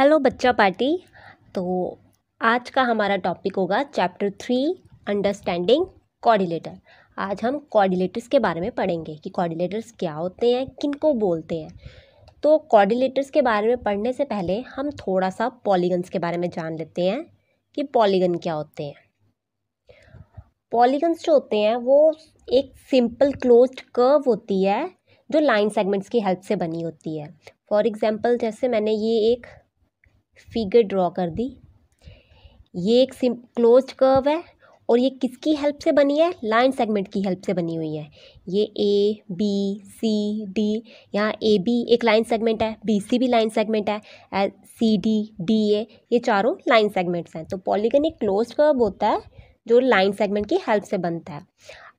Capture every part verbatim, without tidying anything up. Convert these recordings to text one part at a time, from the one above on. Hello बच्चा party. तो आज का हमारा टॉपिक होगा चैप्टर थ्री अंडरस्टैंडिंग कोऑर्डिनेटर। आज हम कोऑर्डिनेटर्स के बारे में पढ़ेंगे कि कोऑर्डिनेटर्स क्या होते हैं, किनको बोलते हैं। तो कोऑर्डिनेटर्स के बारे में पढ़ने से पहले हम थोड़ा सा पॉलीगन्स के बारे में जान लेते हैं कि पॉलीगन क्या होते हैं। पॉलीगन्स जो होते हैं वो एक सिंपल क्लोज्ड कर्व होती है जो लाइन सेगमेंट्स की हेल्प से बनी होती है। फॉर एग्जाम्पल, जैसे मैंने ये एक फिगर ड्रॉ कर दी, ये एक सिम क्लोज्ड कर्व है और ये किसकी हेल्प से बनी है? लाइन सेगमेंट की हेल्प से बनी हुई है। ये ए बी सी डी, यहाँ ए बी एक लाइन सेगमेंट है, बी सी भी लाइन सेगमेंट है, सी डी डी ए ये चारों लाइन सेगमेंट्स हैं। तो पॉलीगन एक क्लोज्ड कर्व होता है जो लाइन सेगमेंट की हेल्प से बनता है।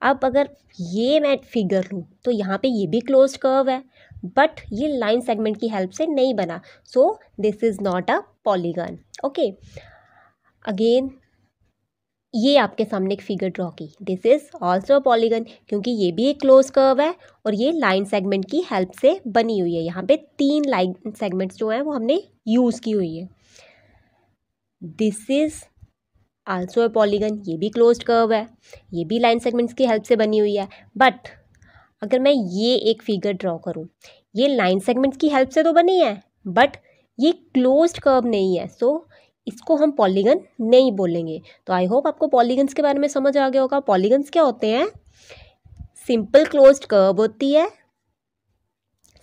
अब अगर ये मैं फिगर लूँ तो यहाँ पे ये भी क्लोज्ड कर्व है, बट ये लाइन सेगमेंट की हेल्प से नहीं बना। So this is not a polygon. Okay, again ये आपके सामने एक फिगर ड्रॉ की, this is also a polygon, क्योंकि ये भी एक क्लोज्ड कर्व है और ये लाइन सेगमेंट की हेल्प से बनी हुई है। यहाँ पे तीन लाइन सेगमेंट्स जो हैं वो हमने यूज़ की हुई है। This is also a polygon, ये भी क्लोज्ड कर्व है, ये भी लाइन सेगमेंट्स की हेल्प से बनी हुई है। बट अगर मैं ये एक फिगर ड्रॉ करूँ, ये लाइन सेगमेंट्स की हेल्प से तो बनी है बट ये क्लोज्ड कर्व नहीं है, सो इसको हम पॉलीगन नहीं बोलेंगे। तो आई होप आपको पॉलीगन्स के बारे में समझ आ गया होगा। पॉलीगन्स क्या होते हैं? सिंपल क्लोज्ड कर्व होती है,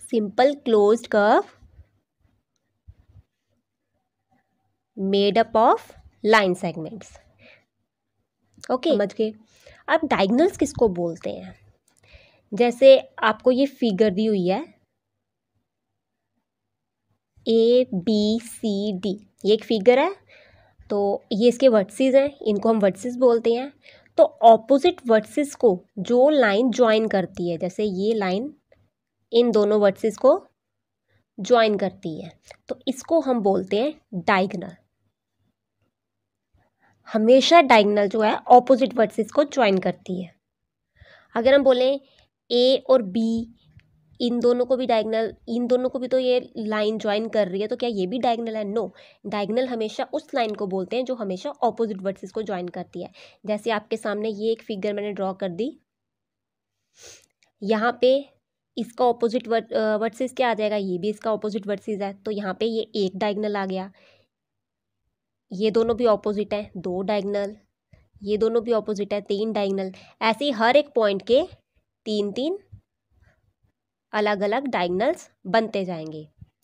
simple closed curve made up of line segments. Okay, समझ गए। अब डायगनल्स किसको बोलते हैं? जैसे आपको ये फिगर दी हुई है, ए बी सी डी ये एक फिगर है, तो ये इसके वर्टिसेस हैं, इनको हम वर्टिसेस बोलते हैं। तो ऑपोजिट वर्टिसेस को जो लाइन ज्वाइन करती है, जैसे ये लाइन इन दोनों वर्टिसेस को ज्वाइन करती है, तो इसको हम बोलते हैं डायगनल। हमेशा डायगनल जो है ऑपोजिट वर्टिसेस को ज्वाइन करती है। अगर हम बोलें ए और बी, इन दोनों को भी डायगनल, इन दोनों को भी तो ये लाइन ज्वाइन कर रही है, तो क्या ये भी डायगनल है? नो, डायगनल हमेशा उस लाइन को बोलते हैं जो हमेशा ऑपोजिट वर्टिसेस को ज्वाइन करती है। जैसे आपके सामने ये एक फिगर मैंने ड्रॉ कर दी, यहाँ पे इसका ऑपोजिट वर्टिसेस क्या आ जाएगा? ये भी इसका ऑपोजिट वर्टिसेस है, तो यहाँ पे ये एक डायगनल आ गया। ये दोनों भी ऑपोजिट हैं, दो डायगनल। ये दोनों भी ऑपोजिट है, तीन डायगनल। ऐसे ही हर एक पॉइंट के तीन तीन अलग अलग डायगनल्स बनते जाएंगे।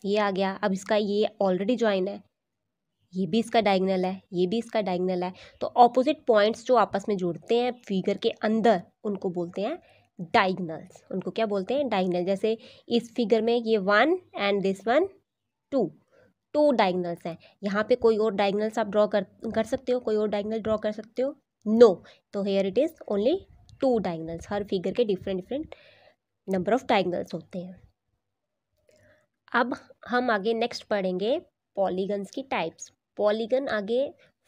ये आ गया, अब इसका ये ऑलरेडी ज्वाइन है, ये भी इसका डायगनल है, ये भी इसका डायगनल है। तो ऑपोजिट पॉइंट्स जो आपस में जुड़ते हैं फिगर के अंदर, उनको बोलते हैं डायगनल्स। उनको क्या बोलते हैं? डायगनल। जैसे इस फिगर में ये one and this one two, two diagonals हैं। यहाँ पे कोई और डायगनल्स आप ड्रॉ कर कर सकते हो? कोई और डायगनल ड्रॉ कर सकते हो? नो। तो here it is only two diagonals. हर फिगर के different different number of diagonals होते हैं। अब हम आगे नेक्स्ट पढ़ेंगे पॉलीगन्स की टाइप्स। पॉलीगन आगे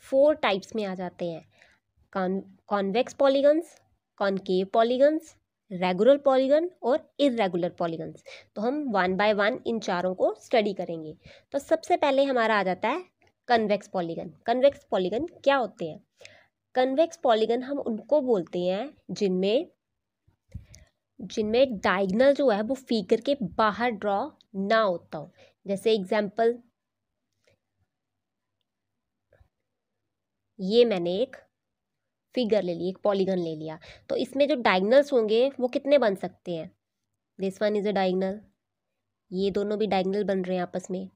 फोर टाइप्स में आ जाते हैं, con convex polygons, concave polygons, regular polygon और इरेगुलर पॉलीगन्स। तो हम वन बाय वन इन चारों को स्टडी करेंगे। तो सबसे पहले हमारा आ जाता है कन्वेक्स पॉलीगन। कन्वेक्स पॉलीगन क्या होते हैं? कन्वेक्स पॉलीगन हम उनको बोलते हैं जिनमें जिनमें डायगनल जो है वो फिगर के बाहर ड्रॉ ना होता हो। जैसे एग्जाम्पल, ये मैंने एक फिगर ले ली, एक पॉलीगन ले लिया, तो इसमें जो डायगनल्स होंगे वो कितने बन सकते हैं? This one is a diagonal, ये दोनों भी डायगनल बन रहे हैं आपस में,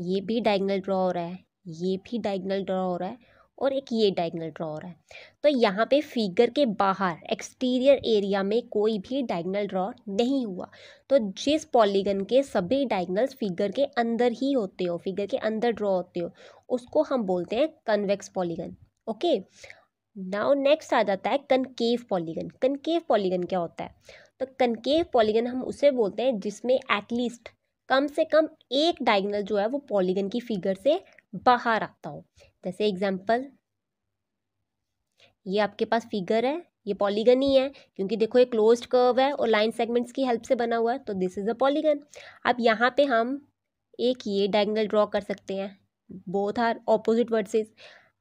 ये भी डायगनल ड्रॉ हो रहा है, ये भी डायगनल ड्रॉ हो रहा है और एक ये डायगनल ड्रॉ हो रहा है। तो यहाँ पे फिगर के बाहर एक्सटीरियर एरिया में कोई भी डायगनल ड्रॉ नहीं हुआ। तो जिस पॉलीगन के सभी डायगनल्स फिगर के अंदर ही होते हो, फिगर के अंदर ड्रॉ होते हो, उसको हम बोलते हैं convex polygon. Okay, now next आ जाता है कनकेव पॉलीगन। कनकेव पॉलीगन क्या होता है? तो कनकेव पॉलीगन हम उसे बोलते हैं जिसमें एटलीस्ट कम से कम एक डायगनल जो है वो पॉलीगन की फिगर से बाहर आता हो। जैसे एग्जांपल, ये आपके पास फिगर है, ये पॉलीगन ही है, क्योंकि देखो ये क्लोज्ड कर्व है और लाइन सेगमेंट्स की हेल्प से बना हुआ है, तो दिस इज़ अ पॉलीगन। अब यहाँ पे हम एक ये डायगनल ड्रॉ कर सकते हैं, बोथ आर ऑपोजिट वर्सेस,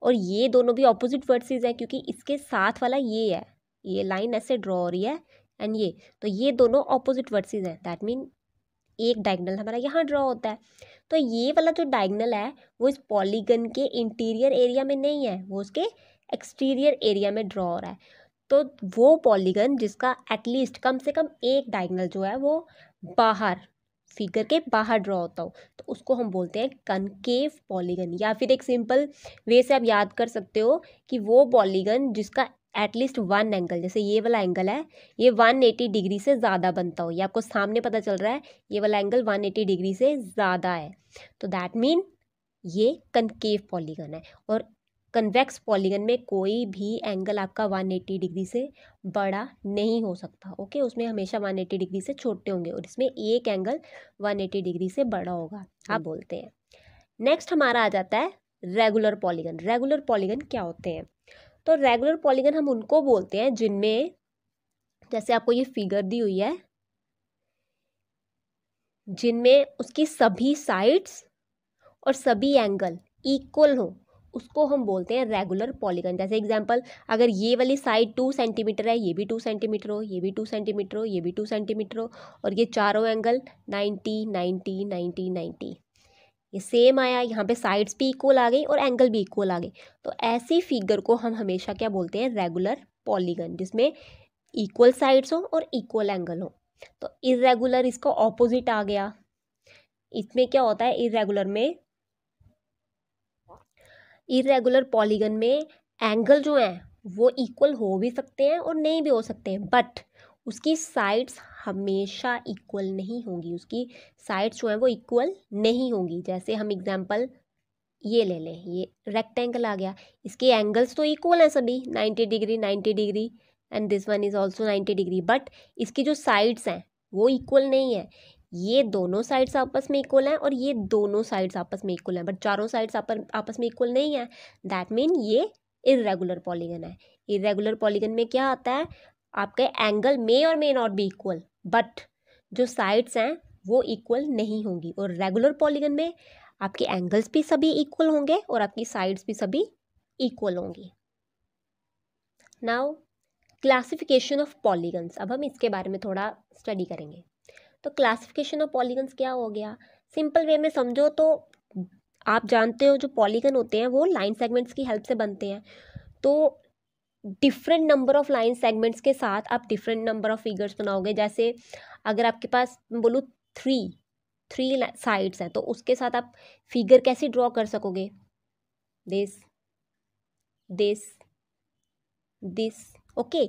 और ये दोनों भी ऑपोजिट वर्सेस हैं क्योंकि इसके साथ वाला ये है, ये लाइन ऐसे ड्रॉ हो रही है एंड ये, तो ये दोनों ऑपोजिट वर्सेस हैं, दैट मीन एक डायगनल हमारा यहाँ ड्रॉ होता है। तो ये वाला जो डायगनल है वो इस पॉलीगन के इंटीरियर एरिया में नहीं है, वो उसके एक्सटीरियर एरिया में ड्रॉ हो रहा है। तो वो पॉलीगन जिसका एटलीस्ट कम से कम एक डायगनल जो है वो बाहर फिगर के बाहर ड्रॉ होता हो, तो उसको हम बोलते हैं कनकेव पॉलीगन। या फिर एक सिंपल वे से आप याद कर सकते हो कि वो पॉलीगन जिसका एटलीस्ट वन एंगल, जैसे ये वाला एंगल है, ये वन एटी डिग्री से ज़्यादा बनता हो, ये आपको सामने पता चल रहा है ये वाला एंगल वन एटी डिग्री से ज़्यादा है, तो दैट मीन ये कनकेव पॉलीगन है। और कन्वेक्स पॉलीगन में कोई भी एंगल आपका एक सौ अस्सी डिग्री से बड़ा नहीं हो सकता, ओके, उसमें हमेशा एक सौ अस्सी डिग्री से छोटे होंगे, और इसमें एक एंगल एक सौ अस्सी डिग्री से बड़ा होगा, आप बोलते हैं। नेक्स्ट हमारा आ जाता है रेगुलर पॉलीगन। रेगुलर पॉलीगन क्या होते हैं? तो रेगुलर पॉलीगन हम उनको बोलते हैं जिनमें, जैसे आपको ये फिगर दी हुई है, जिनमें उसकी सभी साइड्स और सभी एंगल इक्वल हों, उसको हम बोलते हैं रेगुलर पॉलीगन। जैसे एग्जांपल, अगर ये वाली साइड टू सेंटीमीटर है, ये भी टू सेंटीमीटर हो, ये भी टू सेंटीमीटर हो, ये भी टू सेंटीमीटर हो, और ये चारों angle ninety ninety ninety ninety, ये सेम आया, यहाँ पे साइड्स भी इक्वल आ गई और एंगल भी इक्वल आ गई, तो ऐसी फिगर को हम हमेशा क्या बोलते हैं? रेगुलर पॉलीगन, जिसमें इक्वल साइड्स हों और इक्वल एंगल हो। तो इरेगुलर इसका ऑपोजिट आ गया। इसमें क्या होता है इरेगुलर में? इरेगुलर पॉलीगन में एंगल जो हैं वो इक्वल हो भी सकते हैं और नहीं भी हो सकते हैं, बट उसकी साइड्स हमेशा इक्वल नहीं होंगी, उसकी साइड्स जो हैं वो इक्वल नहीं होंगी। जैसे हम एग्जांपल ये ले लें, ये रेक्टेंगल आ गया, इसके एंगल्स तो इक्वल हैं सभी, ninety degree ninety degree, and this one is also ninety degree, but इसकी जो साइड्स हैं वो इक्वल नहीं है। ये दोनों साइड्स आपस में इक्वल हैं और ये दोनों साइड्स आपस में इक्वल हैं, बट चारों साइड्स आपस में इक्वल नहीं है, दैट मीन ये इरेगुलर पॉलीगन है। इरेगुलर पॉलीगन में क्या आता है? आपके एंगल में और may not be equal, but जो साइड्स हैं वो इक्वल नहीं होंगी। और रेगुलर पॉलीगन में आपके एंगल्स भी सभी इक्वल होंगे और आपकी साइड्स भी सभी इक्वल होंगी। नाउ क्लासिफिकेशन ऑफ पॉलीगन्स, अब हम इसके बारे में थोड़ा स्टडी करेंगे। तो क्लासिफिकेशन ऑफ पॉलीगन्स क्या हो गया? सिंपल वे में समझो तो आप जानते हो जो पॉलीगन होते हैं वो लाइन सेगमेंट्स की हेल्प से बनते हैं, तो different number of line segments के साथ आप डिफरेंट नंबर ऑफ फिगर्स बनाओगे। जैसे अगर आपके पास बोलूँ थ्री थ्री साइड्स हैं, तो उसके साथ आप फिगर कैसे ड्रॉ कर सकोगे? This this this, okay,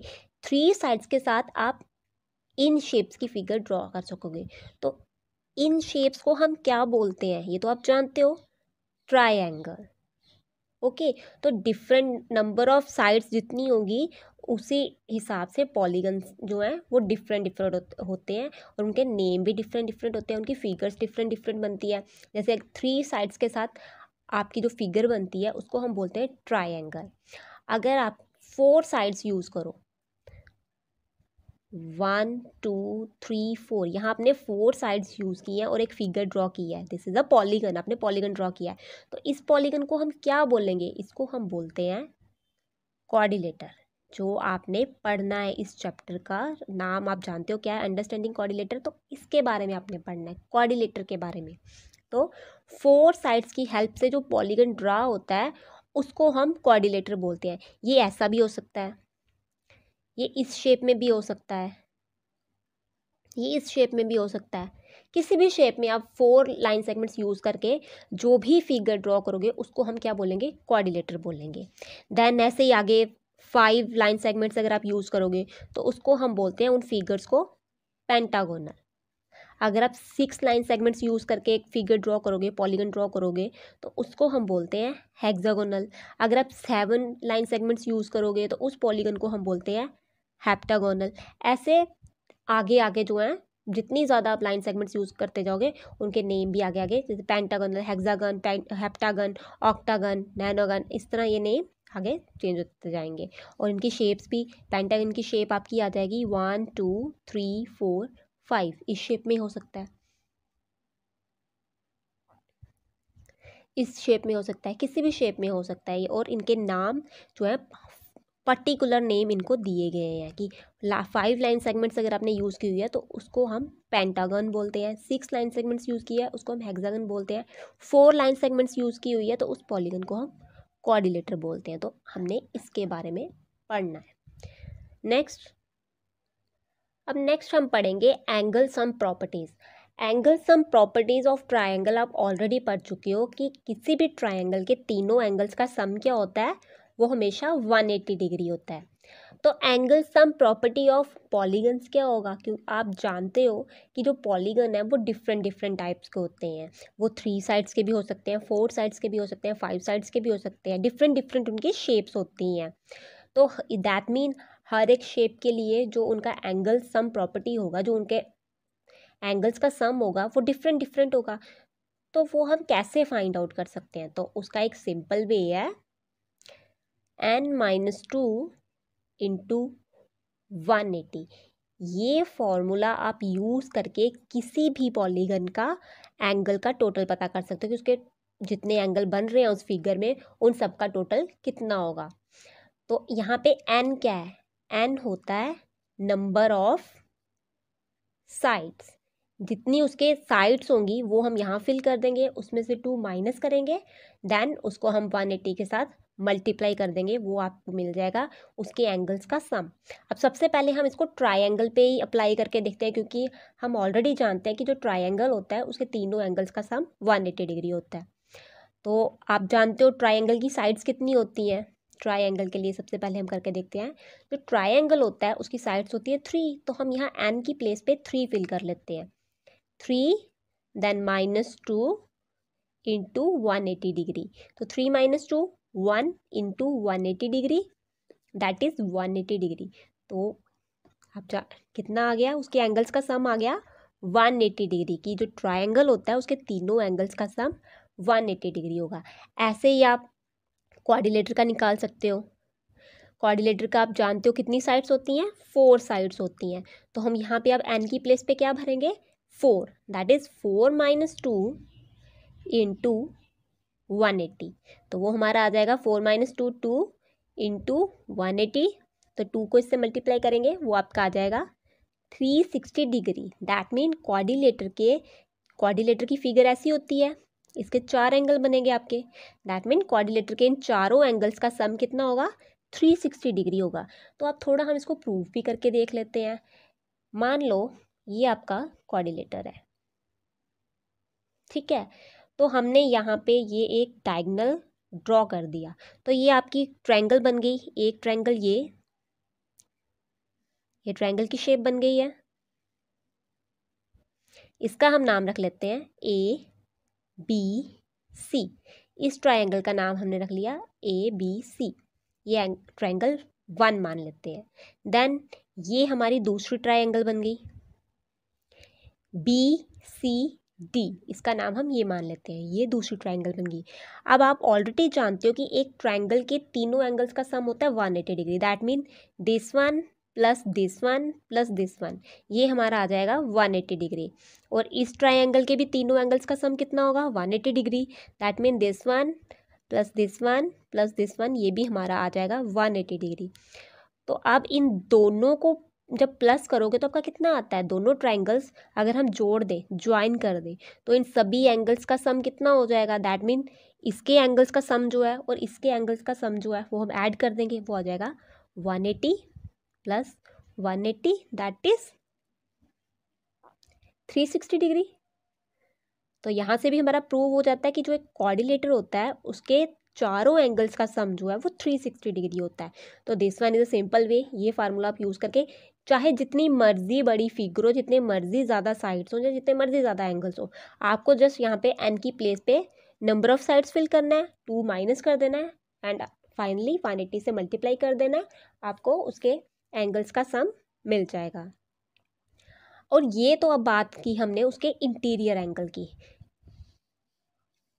three sides के साथ आप इन शेप्स की फिगर ड्रॉ कर सकोगे। तो इन शेप्स को हम क्या बोलते हैं? ये तो आप जानते हो, ट्रायंगल, ओके। तो डिफरेंट नंबर ऑफ साइड्स जितनी होगी उसी हिसाब से पॉलीगन्स जो हैं वो डिफरेंट डिफरेंट होते हैं, और उनके नेम भी डिफरेंट डिफरेंट होते हैं, उनकी फिगर्स डिफरेंट डिफरेंट बनती है। जैसे थ्री साइड्स के साथ आपकी जो फिगर बनती है उसको हम बोलते हैं ट्रायंगल। अगर आप फोर साइड्स यूज़ करो, वन टू थ्री फोर, यहाँ आपने फोर साइड्स यूज़ की हैं और एक फिगर ड्रॉ किया है, दिस इज़ अ पॉलीगन, आपने पॉलीगन ड्रॉ किया है, तो इस पॉलीगन को हम क्या बोलेंगे? इसको हम बोलते हैं कोऑर्डिनेटर। जो आपने पढ़ना है इस चैप्टर का नाम आप जानते हो क्या है? अंडरस्टैंडिंग कोऑर्डिनेटर, तो इसके बारे में आपने पढ़ना है, कोऑर्डिनेटर के बारे में। तो फोर साइड्स की हेल्प से जो पॉलीगन ड्रा होता है उसको हम कोऑर्डिनेटर बोलते हैं। ये ऐसा भी हो सकता है, ये इस शेप में भी हो सकता है, ये इस शेप में भी हो सकता है, किसी भी शेप में आप फोर लाइन सेगमेंट्स यूज़ करके जो भी फिगर ड्रॉ करोगे उसको हम क्या बोलेंगे? कोऑर्डिनेटर बोलेंगे। देन ऐसे ही आगे फाइव लाइन सेगमेंट्स अगर आप यूज़ करोगे तो उसको हम बोलते हैं, उन फिगर्स को, पेंटागोनल। अगर आप सिक्स लाइन सेगमेंट्स यूज़ करके एक फिगर ड्रॉ करोगे, पॉलीगन ड्रॉ करोगे, तो उसको हम बोलते हैं हेक्सागोनल। अगर आप सेवन लाइन सेगमेंट्स यूज़ करोगे तो उस पॉलीगन को हम बोलते हैं हेप्टागोनल। ऐसे आगे आगे जो हैं जितनी ज़्यादा आप लाइन सेगमेंट्स यूज़ करते जाओगे उनके नेम भी आगे आगे, जैसे pentagonal, hexagon, heptagon, octagon, nonagon, इस तरह ये नेम आगे चेंज होते जाएंगे। और इनकी शेप्स भी, पेंटागन की शेप आपकी आ जाएगी one two three four five, इस शेप में हो सकता है, इस शेप में हो सकता है, किसी भी शेप में हो सकता है ये। और इनके नाम जो है पर्टिकुलर नेम इनको दिए गए हैं कि फाइव लाइन सेगमेंट्स अगर आपने यूज़ की हुई है तो उसको हम पेंटागन बोलते हैं, सिक्स लाइन सेगमेंट्स यूज़ किया है उसको हम हेक्सागन बोलते हैं, फोर लाइन सेगमेंट्स यूज़ की हुई है तो उस पॉलीगन को हम कोऑर्डिनेटर बोलते हैं। तो हमने इसके बारे में पढ़ना है। नेक्स्ट, अब नेक्स्ट हम पढ़ेंगे angle sum properties. Angle sum properties of triangle आप ऑलरेडी पढ़ चुके हो कि किसी भी ट्रायंगल के तीनों एंगल्स का सम क्या होता है, वो हमेशा एक सौ अस्सी डिग्री होता है। तो angle sum property of polygons क्या होगा, क्योंकि आप जानते हो कि जो पॉलीगन है वो डिफरेंट डिफरेंट टाइप्स के होते हैं। वो थ्री साइड्स के भी हो सकते हैं, फोर साइड्स के भी हो सकते हैं, फाइव साइड्स के भी हो सकते हैं, डिफरेंट डिफरेंट उनकी शेप्स होती हैं। तो दैट मीन हर एक शेप के लिए जो उनका एंगल सम प्रॉपर्टी होगा, जो उनके एंगल्स का सम होगा, वो डिफरेंट डिफरेंट होगा। तो वो हम कैसे फाइंड आउट कर सकते हैं, तो उसका एक सिंपल वे है n minus two into one eighty. ये फॉर्मूला आप यूज़ करके किसी भी पॉलीगन का एंगल का टोटल पता कर सकते हो कि उसके जितने एंगल बन रहे हैं उस फिगर में उन सब का टोटल कितना होगा। तो यहाँ पे एन क्या है, एन होता है नंबर ऑफ साइड्स, जितनी उसके साइड्स होंगी वो हम यहाँ फिल कर देंगे, उसमें से टू माइनस करेंगे, देन उसको हम एक सौ अस्सी के साथ मल्टीप्लाई कर देंगे, वो आपको मिल जाएगा उसके एंगल्स का सम। अब सबसे पहले हम इसको ट्रायंगल पे ही अप्लाई करके देखते हैं, क्योंकि हम ऑलरेडी जानते हैं कि जो ट्रायंगल होता है उसके तीनों एंगल्स का सम एक सौ अस्सी डिग्री होता है। तो आप जानते हो ट्रायंगल की साइड्स कितनी होती हैं। ट्रायंगल के लिए सबसे पहले हम करके देखते हैं, जो ट्रायंगल होता है उसकी साइड्स होती है थ्री, तो हम यहाँ एन की प्लेस पे थ्री फिल कर लेते हैं, three then minus two into one eighty degree. तो three minus two one into one eighty degree, that is one eighty degree. तो आप जा कितना आ गया, उसके एंगल्स का सम आ गया वन एटी डिग्री, की जो ट्रायंगल होता है उसके तीनों एंगल्स का सम वन एटी डिग्री होगा। ऐसे ही आप कोऑर्डिनेटर का निकाल सकते हो। कोऑर्डिनेटर का आप जानते हो कितनी साइड्स होती हैं, फोर साइड्स होती हैं। तो हम यहाँ पे आप एन की प्लेस पे क्या भरेंगे, four, that is four minus two into one eighty. तो वो हमारा आ जाएगा four minus two two into one eighty, तो टू को इससे मल्टीप्लाई करेंगे, वो आपका आ जाएगा three sixty degree. That mean coordinator के कोऑर्डिनेटर की फिगर ऐसी होती है, इसके चार एंगल बनेंगे आपके, दैट मीन कोऑर्डिनेटर के इन चारों एंगल्स का सम कितना होगा, तीन सौ साठ डिग्री होगा। तो आप थोड़ा हम इसको प्रूव भी करके देख लेते हैं। मान लो ये आपका कोऑर्डिनेटर है, ठीक है, तो हमने यहाँ पे ये एक डायगोनल ड्रॉ कर दिया, तो ये आपकी ट्रायंगल बन गई, एक ट्रायंगल ये ये ट्रायंगल की शेप बन गई है। इसका हम नाम रख लेते हैं ए बी सी। इस ट्रायंगल का नाम हमने रख लिया ए बी सी, ये ट्रायंगल वन मान लेते हैं। देन ये हमारी दूसरी ट्रायंगल बन गई बी सी डी, इसका नाम हम ये मान लेते हैं, ये दूसरी ट्रायंगल बन गई। अब आप ऑलरेडी जानते हो कि एक ट्रायंगल के तीनों एंगल्स का सम होता है एक सौ अस्सी degree, that mean this one plus this one plus this one, ये हमारा आ जाएगा एक सौ अस्सी डिग्री। और इस ट्रायंगल के भी तीनों एंगल्स का सम कितना होगा, एक सौ अस्सी degree, that mean this one plus this one plus this one, ये भी हमारा आ जाएगा एक सौ अस्सी डिग्री। तो अब इन दोनों को जब प्लस करोगे तो आपका कितना आता है, दोनों ट्रायंगल्स अगर हम जोड़ दें, ज्वाइन कर दें, तो इन सभी एंगल्स का सम कितना हो जाएगा, दैट मीन इसके एंगल्स का सम जो है और इसके एंगल्स का सम जो है वो हम ऐड कर देंगे, वो आ जाएगा एक सौ अस्सी plus one eighty, that is three sixty degree. तो यहाँ से भी हमारा प्रूव हो जाता है कि जो एक कोऑर्डिनेटर होता है उसके चारों एंगल्स का सम जो है वो थ्री सिक्सटी डिग्री होता है। तो this one is a simple way, ये फार्मूला आप यूज़ करके चाहे जितनी मर्जी बड़ी फिगर हो, जितने मर्जी ज़्यादा साइड्स हो, या जितने मर्जी ज़्यादा एंगल्स हो, आपको जस्ट यहाँ पे एन की प्लेस पे नंबर ऑफ साइड्स फिल करना है, टू माइनस कर देना है एंड फाइनली वन एट्टी से मल्टीप्लाई कर देना है, आपको उसके एंगल्स का सम मिल जाएगा। और ये तो अब बात की हमने उसके इंटीरियर एंगल की,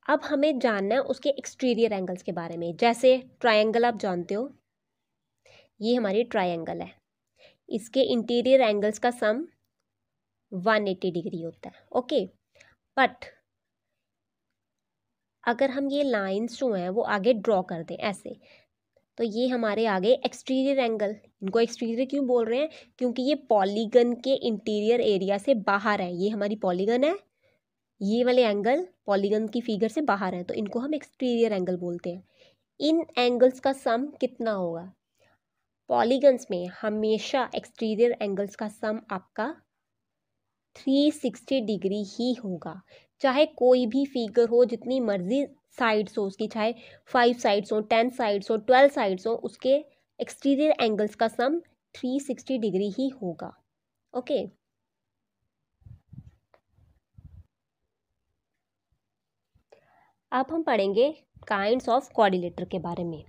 अब हमें जानना है उसके एक्सटीरियर एंगल्स के बारे में। जैसे ट्रायंगल आप जानते हो, ये हमारी ट्रायंगल है, इसके इंटीरियर एंगल्स का सम एक सौ अस्सी डिग्री होता है, ओके, बट अगर हम ये लाइंस जो हैं वो आगे ड्रॉ कर दें ऐसे, तो ये हमारे आगे एक्सटीरियर एंगल। इनको एक्सटीरियर क्यों बोल रहे हैं? क्योंकि ये पॉलीगन के इंटीरियर एरिया से बाहर है। ये हमारी पॉलीगन है, ये वाले एंगल पॉलीगन की फिगर से बाहर हैं, तो इनको हम एक्सटीरियर एंगल बोलते हैं। इन एंगल्स का सम कितना होगा? पॉलीगन्स में हमेशा एक्सटीरियर एंगल्स का सम आपका तीन सौ साठ डिग्री ही होगा, चाहे कोई भी फिगर हो, जितनी मर्जी साइड्स हो उसकी, चाहे फाइव साइड्स हो, टेन साइड्स हो, ट्वेल्व साइड्स हो, उसके एक्सटीरियर एंगल्स का सम तीन सौ साठ डिग्री ही होगा। ओके, अब हम पढ़ेंगे काइंड्स ऑफ कोऑर्डिनेटर के बारे में।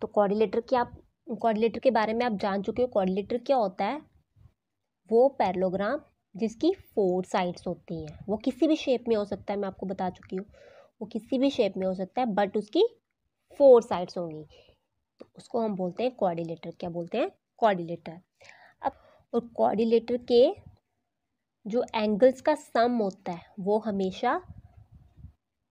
तो कोऑर्डिनेटर की आप कोऑर्डिनेटर के बारे में आप जान चुके हो। कोऑर्डिनेटर क्या होता है? वो पैरेललोग्राम जिसकी फोर साइड्स होती हैं। वो किसी भी शेप में हो सकता है, मैं आपको बता चुकी हूँ, वो किसी भी शेप में हो सकता है, बट उसकी फोर साइड्स होंगी, तो उसको हम बोलते हैं कोऑर्डिनेटर। क्या बोलते हैं? कोऑर्डिनेटर। अब और कोऑर्डिनेटर के जो एंगल्स का सम होता है वो हमेशा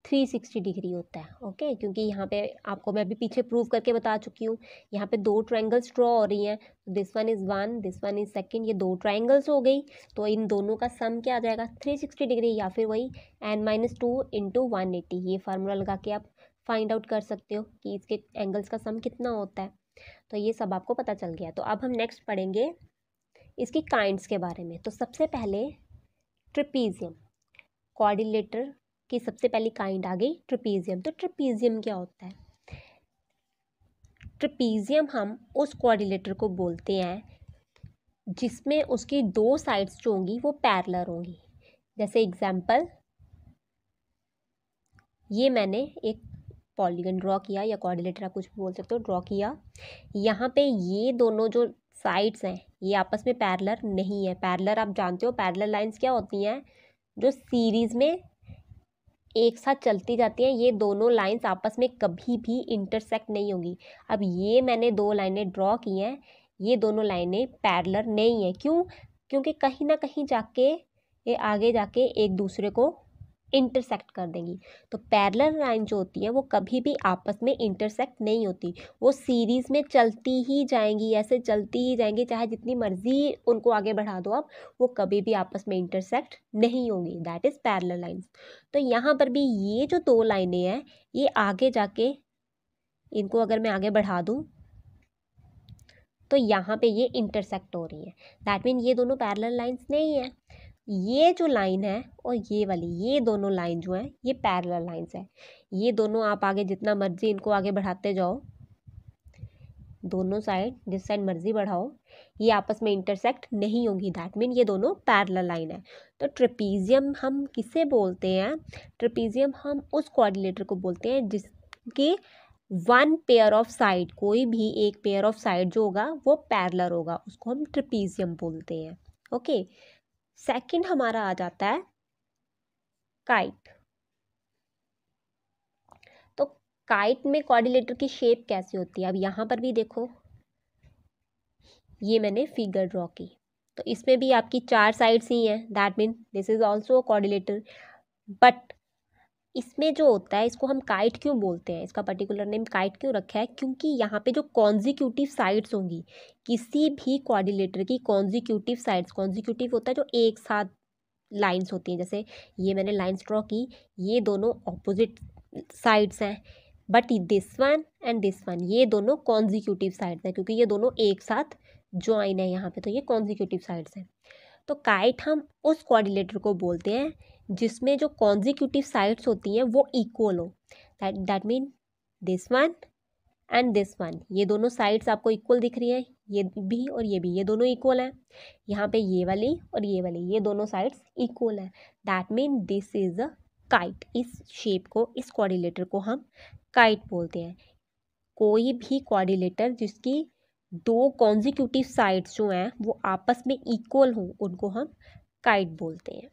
तीन सौ साठ डिग्री होता है। ओके, क्योंकि यहाँ पे आपको मैं अभी पीछे प्रूव करके बता चुकी हूँ, यहाँ पे दो ट्राइंगल्स ड्रॉ हो रही हैं, this one is one, this one is second, ये दो ट्राइंगल्स हो गई, तो इन दोनों का सम क्या आ जाएगा? तीन सौ साठ डिग्री, या फिर वही n minus two into one eighty. ये फार्मूला लगा के आप फाइंड आउट कर सकते हो कि इसके एंगल्स का सम कितना होता है। तो ये सब आपको पता चल गया। तो अब हम नेक्स्ट पढ़ेंगे इसकी काइंड्स के बारे में। तो सबसे पहले ट्रेपीजियम, कोऑर्डिनेटर कि सबसे पहली काइंड आ गई ट्रेपीजियम। तो ट्रेपीजियम क्या होता है? ट्रेपीजियम हम उस कोऑर्डिनेटर को बोलते हैं जिसमें उसकी दो साइड्स जो होंगी वो पैरेलल होंगी। जैसे एग्जांपल, ये मैंने एक पॉलीगन ड्रॉ किया, या कोऑर्डिनेटर आप कुछ भी बोल सकते हो, ड्रॉ किया। यहाँ पे ये दोनों जो साइड्स हैं ये आपस में पैरेलल नहीं है। पैरेलल आप जानते हो, पैरेलल लाइन्स क्या होती हैं? जो सीरीज़ में एक साथ चलती जाती हैं। ये दोनों लाइंस आपस में कभी भी इंटरसेक्ट नहीं होंगी। अब ये मैंने दो लाइनें ड्रॉ की हैं, ये दोनों लाइनें पैरेलल नहीं हैं। क्यों? क्योंकि कहीं ना कहीं जाके ये आगे जाके एक दूसरे को इंटरसेक्ट कर देंगी। तो पैरेलल लाइन जो होती है वो कभी भी आपस में इंटरसेक्ट नहीं होती, वो सीरीज़ में चलती ही जाएंगी, ऐसे चलती ही जाएंगी, चाहे जितनी मर्जी उनको आगे बढ़ा दो आप, वो कभी भी आपस में इंटरसेक्ट नहीं होंगी। That is parallel lines. तो यहाँ पर भी ये जो दो लाइनें हैं ये आगे जाके, इनको अगर मैं आगे बढ़ा दूँ तो यहाँ पर ये इंटरसेक्ट हो रही है। दैट मीन ये दोनों पैरेलल लाइन्स नहीं हैं। ये जो लाइन है और ये वाली, ये दोनों लाइन जो हैं ये पैरेलल लाइंस है। ये दोनों आप आगे जितना मर्जी इनको आगे बढ़ाते जाओ, दोनों साइड जिस साइड मर्जी बढ़ाओ, ये आपस में इंटरसेक्ट नहीं होंगी। दैट मीन ये दोनों पैरेलल लाइन है। तो ट्रेपीजियम हम किसे बोलते हैं? ट्रेपीजियम हम उस कोऑर्डिनेटर को बोलते हैं जिसकी वन पेयर ऑफ साइड, कोई भी एक पेयर ऑफ साइड जो होगा वो पैरेलल होगा, उसको हम ट्रेपीजियम बोलते हैं। ओके, सेकेंड हमारा आ जाता है काइट। तो काइट में कोऑर्डिनेटर की शेप कैसी होती है? अब यहाँ पर भी देखो, ये मैंने फिगर ड्रॉ की, तो इसमें भी आपकी चार साइड्स ही हैं। That mean this is also coordinator, but इसमें जो होता है, इसको हम काइट क्यों बोलते हैं, इसका पर्टिकुलर नेम काइट क्यों रखा है? क्योंकि यहाँ पे जो कॉन्जिक्यूटिव साइड्स होंगी, किसी भी कोऑर्डिनेटर की कॉन्जिक्यूटिव साइड्स, कॉन्जिक्यूटिव होता है जो एक साथ लाइंस होती हैं। जैसे ये मैंने लाइंस ड्रॉ की, ये दोनों ऑपोजिट साइड्स हैं, but this one and this one, ये दोनों कॉन्जिक्यूटिव साइड्स हैं, क्योंकि ये दोनों एक साथ ज्वाइन है यहाँ पर, तो ये कॉन्जिक्यूटिव साइड्स हैं। तो काइट हम उस कोऑर्डिनेटर को बोलते हैं जिसमें जो कॉन्जिक्यूटिव साइड्स होती हैं वो इक्वल हो। That that mean this one and this one, ये दोनों साइड्स आपको इक्वल दिख रही हैं, ये भी और ये भी, ये दोनों इक्वल हैं। यहाँ पे ये वाली और ये वाली, ये दोनों साइड्स इक्वल हैं। That mean this is a kite. इस शेप को, इस कोऑर्डिनेटर को हम काइट बोलते हैं। कोई भी कोऑर्डिनेटर जिसकी दो कॉन्जिक्यूटिव साइड्स जो हैं वो आपस में इक्वल हों, उनको हम काइट बोलते हैं।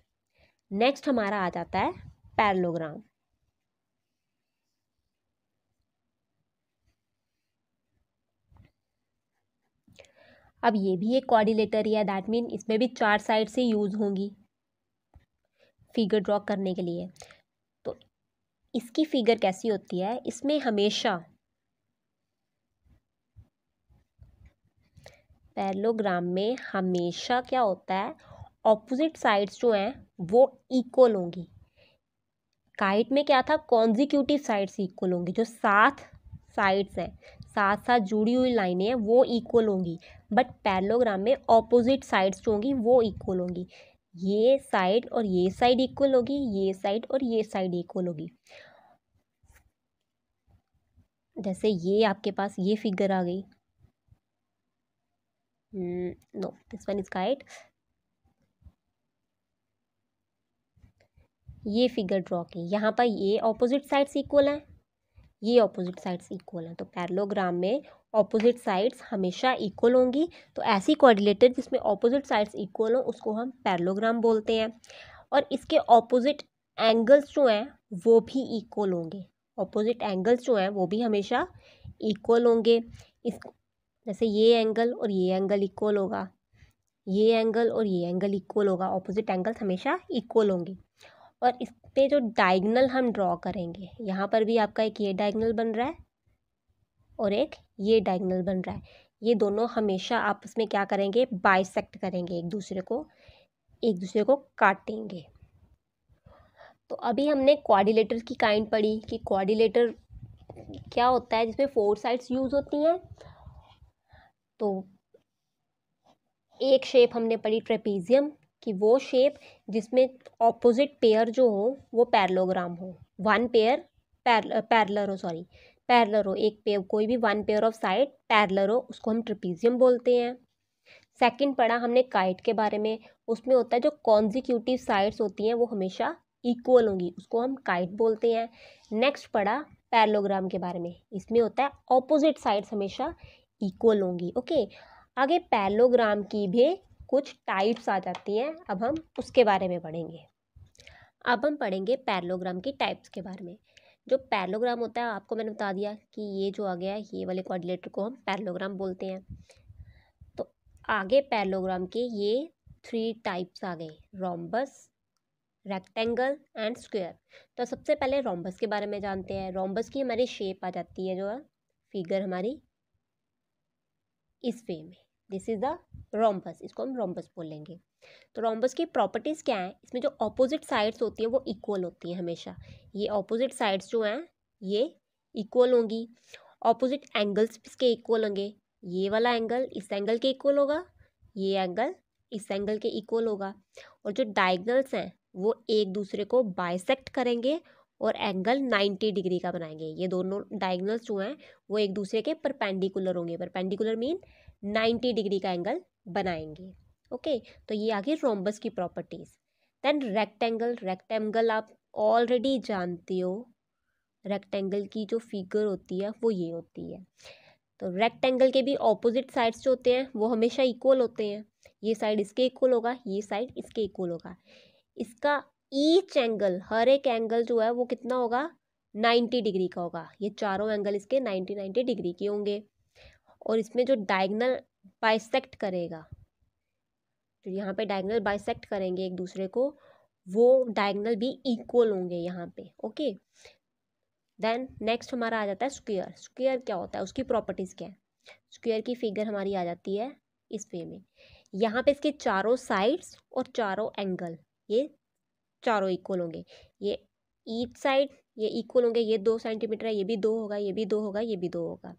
नेक्स्ट हमारा आ जाता है पैरेललोग्राम। अब ये भी एक कोऑर्डिनेटर ही है, दैट मीन इसमें भी चार साइड से यूज होंगी फिगर ड्रॉ करने के लिए। तो इसकी फिगर कैसी होती है, इसमें हमेशा पैरेललोग्राम में हमेशा क्या होता है, ऑपोजिट साइड्स जो हैं वो इक्वल होंगी। काइट में क्या था, कॉन्जिक्यूटिव साइड्स इक्वल होंगी, जो सात साइड्स हैं, साथ साथ जुड़ी हुई लाइनें हैं वो इक्वल होंगी। बट पैरेललोग्राम में ऑपोजिट साइड्स जो होंगी वो इक्वल होंगी, ये साइड और ये साइड इक्वल होगी, ये साइड और ये साइड इक्वल होगी। जैसे ये आपके पास ये फिगर आ गई, no this one is kite, ये फिगर ड्रॉ की। यहाँ पर ये ऑपोजिट साइड्स इक्वल हैं, ये ऑपोजिट साइड्स इक्वल हैं, तो पैरेललोग्राम में ऑपोजिट साइड्स हमेशा इक्वल होंगी। तो ऐसी कोऑर्डिनेटर जिसमें ऑपोजिट साइड्स इक्वल हों उसको हम पैरेललोग्राम बोलते हैं। और इसके ऑपोजिट एंगल्स जो हैं वो भी इक्वल होंगे, ऑपोजिट एंगल्स जो हैं वो भी हमेशा इक्वल होंगे। इस जैसे ये एंगल और ये एंगल इक्वल होगा, ये एंगल और ये एंगल इक्वल होगा, ऑपोजिट एंगल्स हमेशा इक्वल होंगे। और इस पे जो डायगनल हम ड्रॉ करेंगे, यहाँ पर भी आपका एक ये डायगनल बन रहा है और एक ये डायगनल बन रहा है, ये दोनों हमेशा आपस में क्या करेंगे, बाइसेक्ट करेंगे, एक दूसरे को एक दूसरे को काटेंगे। तो अभी हमने क्वाड्रिलेटर की काइंड पढ़ी कि क्वाड्रिलेटर क्या होता है, जिसमें फोर साइड्स यूज़ होती हैं। तो एक शेप हमने पढ़ी ट्रेपीजियम, कि वो शेप जिसमें ऑपोजिट पेयर जो हो वो पैरेललोग्राम हो, वन पेयर पैरेलल हो, सॉरी पैरेलल हो, एक पेयर कोई भी one pair of side parallel हो, उसको हम ट्रेपीजियम बोलते हैं। सेकंड पढ़ा हमने काइट के बारे में, उसमें होता है जो कॉन्जिक्यूटिव साइड्स होती हैं वो हमेशा इक्वल होंगी, उसको हम काइट बोलते हैं। नेक्स्ट पढ़ा पैरेललोग्राम के बारे में, इसमें होता है ऑपोजिट साइड्स हमेशा इक्वल होंगी। ओके, आगे पैरेललोग्राम की भी कुछ टाइप्स आ जाती हैं, अब हम उसके बारे में पढ़ेंगे। अब हम पढ़ेंगे पैरेललोग्राम की टाइप्स के बारे में। जो पैरेललोग्राम होता है, आपको मैंने बता दिया कि ये जो आ गया है, ये वाले क्वाड्रिलेटर को हम पैरेललोग्राम बोलते हैं। तो आगे पैरेललोग्राम के ये थ्री टाइप्स आ गए, रोम्बस, रेक्टेंगल एंड स्क्वायर। तो सबसे पहले रोम्बस के बारे में जानते हैं। रोम्बस की हमारी शेप आ जाती है, जो है फिगर हमारी इस वे में, दिस इज़ द रोम्बस, इसको हम रोम्बस बोलेंगे। तो रोम्बस की प्रॉपर्टीज़ क्या हैं, इसमें जो ऑपोजिट साइड्स होती हैं वो इक्वल होती हैं हमेशा, ये ऑपोजिट साइड्स जो हैं ये इक्वल होंगी। ऑपोजिट एंगल्स इसके इक्वल होंगे, ये वाला एंगल इस एंगल के इक्वल होगा, ये एंगल इस एंगल के इक्वल होगा। और जो डायगनल्स हैं वो एक दूसरे को बाइसेक्ट करेंगे और एंगल नाइन्टी डिग्री का बनाएंगे। ये दोनों डायगनल्स जो हैं वो एक दूसरे के परपेंडिकुलर होंगे, परपेंडिकुलर मीन नाइन्टी डिग्री का एंगल बनाएंगे। ओके, तो ये आ गई रोम्बस की प्रॉपर्टीज़। देन रेक्टेंगल, रेक्टेंगल आप ऑलरेडी जानते हो, रेक्टेंगल की जो फिगर होती है वो ये होती है। तो रेक्टेंगल के भी ऑपोजिट साइड्स जो होते हैं वो हमेशा इक्वल होते हैं, ये साइड इसके इक्वल होगा, ये साइड इसके इक्वल होगा। इसका ईच एंगल, हर एक एंगल जो है वो कितना होगा, नाइन्टी डिग्री का होगा, ये चारों एंगल इसके नाइन्टी नाइन्टी डिग्री के होंगे। और इसमें जो डायगनल बाइसेक्ट करेगा, जो यहाँ पे डायगनल बाइसेक्ट करेंगे एक दूसरे को, वो डायगनल भी इक्वल होंगे यहाँ पे। ओके, देन नेक्स्ट हमारा आ जाता है स्क्वायर। स्क्वायर क्या होता है, उसकी प्रॉपर्टीज़ क्या है। स्क्वायर की फिगर हमारी आ जाती है इस वे में, यहाँ पे इसके चारों साइड्स और चारों एंगल ये चारों इक्वल होंगे, ये ईच साइड ये इक्वल होंगे, ये दो सेंटीमीटर है, ये भी दो होगा, ये भी दो होगा, ये भी दो होगा।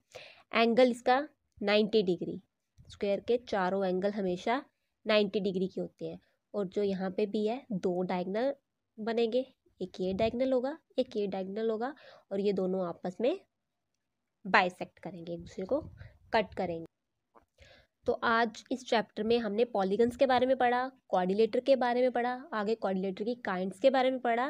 एंगल इसका नाइन्टी डिग्री, स्क्वायर के चारों एंगल हमेशा नाइन्टी डिग्री के होते हैं। और जो यहाँ पे भी है, दो डायगनल बनेंगे, एक ये डायगनल होगा, एक ये डायगनल होगा, और ये दोनों आपस में बाइसेक्ट करेंगे, एक दूसरे को कट करेंगे। तो आज इस चैप्टर में हमने पॉलीगन्स के बारे में पढ़ा, क्वाड्रिलेटर के बारे में पढ़ा, आगे क्वाड्रिलेटर की काइंड्स के बारे में पढ़ा।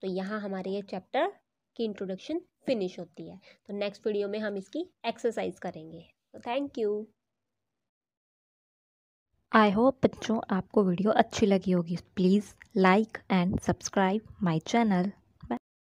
तो यहाँ हमारे ये चैप्टर की इंट्रोडक्शन फिनिश होती है। तो नेक्स्ट वीडियो में हम इसकी एक्सरसाइज करेंगे। तो थैंक यू। आई होप बच्चों आपको वीडियो अच्छी लगी होगी। Please like and subscribe my channel.